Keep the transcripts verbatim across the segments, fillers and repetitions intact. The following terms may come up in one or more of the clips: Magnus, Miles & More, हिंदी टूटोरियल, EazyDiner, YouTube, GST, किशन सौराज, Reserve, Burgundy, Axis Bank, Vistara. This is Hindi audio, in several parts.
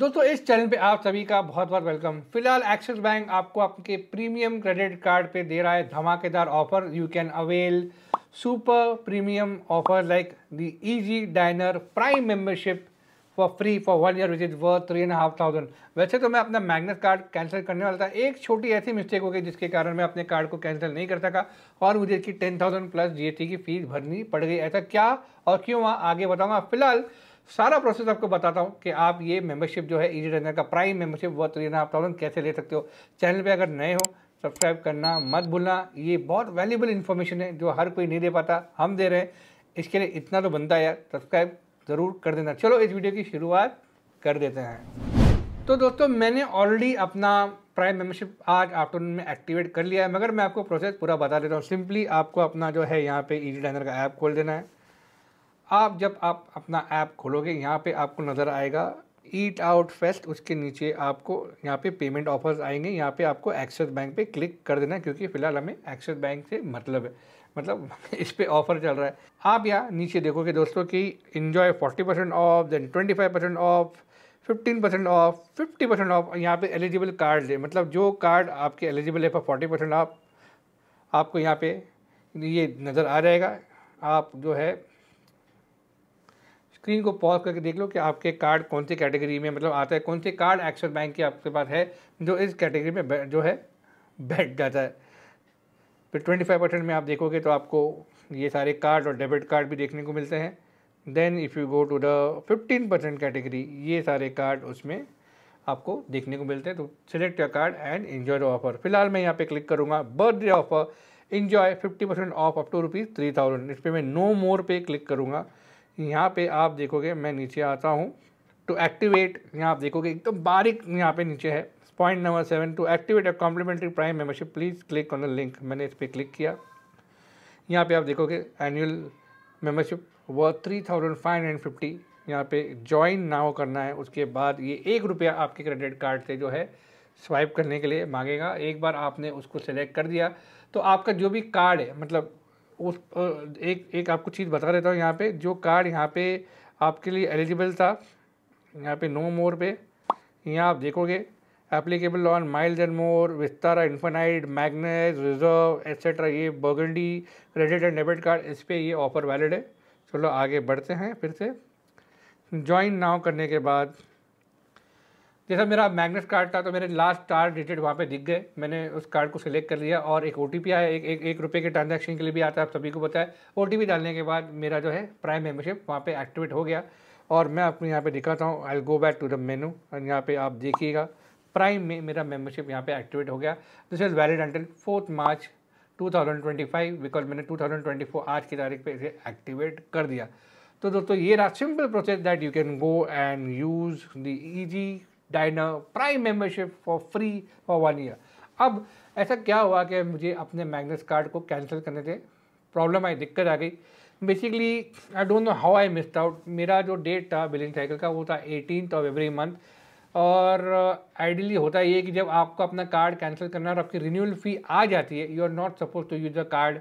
दोस्तों इस चैनल पे आप सभी का बहुत बहुत वेलकम। फिलहाल एक्सिस बैंक आपको आपके प्रीमियम क्रेडिट कार्ड पे दे रहा है धमाकेदार offer. You can avail super premium offer like the EazyDiner prime membership for free for one year which is worth three and half thousand. वैसे तो मैं अपना मैग्नस कार्ड कैंसिल करने वाला था, एक छोटी ऐसी मिस्टेक हो गई जिसके कारण मैं अपने कार्ड को कैंसिल नहीं कर सका और मुझे इसकी ten thousand plus G S T की फीस भरनी पड़ गई। ऐसा क्या और क्यों हुआ आगे बताऊँगा, फिलहाल सारा प्रोसेस आपको बताता हूँ कि आप ये मेंबरशिप जो है इजी डाइनर का प्राइम मेंबरशिप वो थ्री एंड हाफ थाउजेंड कैसे ले सकते हो। चैनल पे अगर नए हो सब्सक्राइब करना मत भूलना, ये बहुत वैल्यूबल इन्फॉर्मेशन है जो हर कोई नहीं दे पाता, हम दे रहे हैं, इसके लिए इतना तो बनता है यार, सब्सक्राइब ज़रूर कर देना। चलो इस वीडियो की शुरुआत कर देते हैं। तो दोस्तों मैंने ऑलरेडी अपना प्राइम मेंबरशिप आज आफ्टरनून में एक्टिवेट कर लिया है, मगर मैं आपको प्रोसेस पूरा बता देता हूँ। सिंपली आपको अपना जो है यहाँ पर इजी डाइनर का ऐप खोल देना है। आप जब आप अपना ऐप खोलोगे यहाँ पे आपको नज़र आएगा ईट आउट फेस्ट, उसके नीचे आपको यहाँ पे पेमेंट ऑफर्स आएंगे। यहाँ पे आपको एक्सिस बैंक पे क्लिक कर देना है, क्योंकि फ़िलहाल हमें एक्सिस बैंक से मतलब है, मतलब इस पे ऑफ़र चल रहा है। आप यहाँ नीचे देखोगे दोस्तों कि enjoy forty percent off, then twenty five percent off, fifteen percent off, fifty percent off. यहाँ पे एलिजिबल कार्ड है, मतलब जो कार्ड आपके एलिजिबल है फॉर फोर्टी परसेंट ऑफ आपको यहाँ पर ये नज़र आ जाएगा। आप जो है स्क्रीन को पॉज करके देख लो कि आपके कार्ड कौन सी कैटेगरी में मतलब आता है, कौन से कार्ड एक्सिस बैंक के आपके पास है जो इस कैटेगरी में जो है बैठ जाता है। फिर ट्वेंटी फाइव परसेंट में आप देखोगे तो आपको ये सारे कार्ड और डेबिट कार्ड भी देखने को मिलते हैं। Then if you go to the fifteen percent category, ये सारे कार्ड उसमें आपको देखने को मिलते हैं। तो select your card and enjoy the offer. फिलहाल मैं यहाँ पर क्लिक करूँगा birthday offer enjoy fifty percent off up to rupees three thousand, इस पर मैं नो मोर पे क्लिक करूँगा। यहाँ पे आप देखोगे मैं नीचे आता हूँ टू एक्टिवेट, यहाँ आप देखोगे एकदम तो बारीक यहाँ पे नीचे है point number seven, to activate a complimentary prime membership please click on the link. मैंने इस पर क्लिक किया, यहाँ पे आप देखोगे annual membership worth three thousand five hundred fifty, यहाँ पे ज्वाइन नाउ करना है। उसके बाद ये एक रुपया आपके क्रेडिट कार्ड से जो है स्वाइप करने के लिए मांगेगा। एक बार आपने उसको सेलेक्ट कर दिया तो आपका जो भी कार्ड है, मतलब उस एक एक आपको चीज़ बता देता हूँ, यहाँ पे जो कार्ड यहाँ पे आपके लिए एलिजिबल था, यहाँ पे नो मोर पे यहाँ आप देखोगे applicable on miles and more, Vistara, infinite, Magnus, Reserve etcetera, ये burgundy credit and debit card, इस पर ये ऑफ़र वैलिड है। चलो आगे बढ़ते हैं। फिर से ज्वाइन नाउ करने के बाद, जैसा मेरा मैग्नस कार्ड था तो मेरे लास्ट चार डिजिट वहाँ पे दिख गए, मैंने उस कार्ड को सिलेक्ट कर लिया और एक ओटीपी आया, एक एक, एक रुपये के ट्रांजैक्शन के लिए भी आता है, आप सभी को पता है। ओटीपी डालने के बाद मेरा जो है प्राइम मेंबरशिप वहाँ पे एक्टिवेट हो गया। और मैं आपको यहाँ पे दिखाता हूँ, I will go back to the menu और यहाँ पर आप देखिएगा प्राइम में मेरा मेम्बरशिप यहाँ पर एक्टिवेट हो गया। This is valid until fourth March two thousand twenty five, because मैंने टू थाउजेंड ट्वेंटी फोर आज की तारीख पर इसे एक्टिवेट कर दिया। तो दोस्तों ये रहा simple process that you can go and use the EazyDiner prime membership for free for one year. अब ऐसा क्या हुआ कि मुझे अपने मैग्नस कार्ड को कैंसिल करने थे, प्रॉब्लम आई, दिक्कत आ गई। Basically I don't know how I missed out. मेरा जो डेट था बिलिंग साइकिल का वो था एटीन ऑफ एवरी मंथ, और आइडियली होता ये कि जब आपको अपना कार्ड कैंसिल करना और आपकी रिन्यूअल फ़ी आ जाती है, you are not suppose to use the card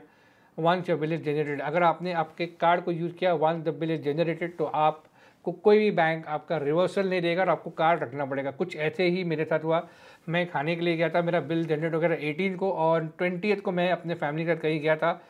once your bill is generated. अगर आपने आपके कार्ड को यूज़ किया once the bill is generated तो आप को कोई भी बैंक आपका रिवर्सल नहीं देगा और आपको कार्ड रखना पड़ेगा। कुछ ऐसे ही मेरे साथ हुआ, मैं खाने के लिए गया था, मेरा बिल जनरेट हो गया एटीन को, और ट्वेंटीएथ को मैं अपने फैमिली के साथ कहीं गया था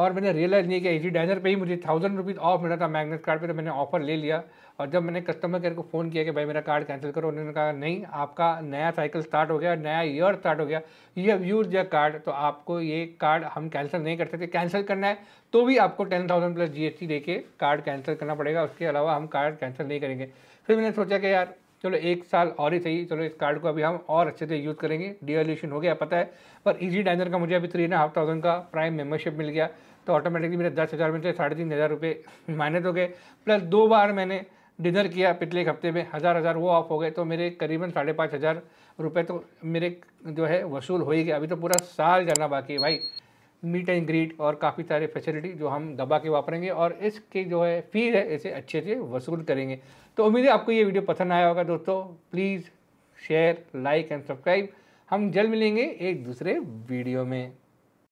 और मैंने रियलाइज़ नहीं किया इजी डाइनर पे ही मुझे थाउजेंड रुपीज़ ऑफ मिला था मैग्नस कार्ड पे, तो मैंने ऑफ़र ले लिया। और जब मैंने कस्टमर केयर को फ़ोन किया कि भाई मेरा कार्ड कैंसिल करो, उन्होंने कहा नहीं, आपका नया साइकिल स्टार्ट हो गया, नया ईयर स्टार्ट हो गया, you have use your card, तो आपको ये कार्ड हम कैंसिल नहीं कर सकते। कैंसिल करना है तो भी आपको ten thousand plus G S T देके कार्ड कैंसिल करना पड़ेगा, उसके अलावा हम कार्ड कैंसिल नहीं करेंगे। फिर मैंने सोचा कि यार चलो एक साल और ही सही, चलो इस कार्ड को अभी हम और अच्छे से यूज़ करेंगे। डिवैल्यूएशन हो गया पता है, पर इजी डाइनर का मुझे अभी थ्री एंड हाफ थाउजेंड का प्राइम मेंबरशिप मिल गया, तो ऑटोमेटिकली मेरे दस हज़ार में से साढ़े तीन हज़ार रुपये माइनस हो गए। प्लस दो बार मैंने डिनर किया पिछले एक हफ्ते में, हज़ार हज़ार वो ऑफ हो गए, तो मेरे करीबन साढ़े पाँच हज़ार रुपये तो मेरे जो है वसूल हो ही गया। अभी तो पूरा साल जाना बाकी है भाई, मीट एंड ग्रीट और काफ़ी सारे फैसिलिटी जो हम दबा के वापरेंगे और इसके जो है फीस है इसे अच्छे से वसूल करेंगे। तो उम्मीद है आपको ये वीडियो पसंद आया होगा दोस्तों, please share, like and subscribe. हम जल्द मिलेंगे एक दूसरे वीडियो में।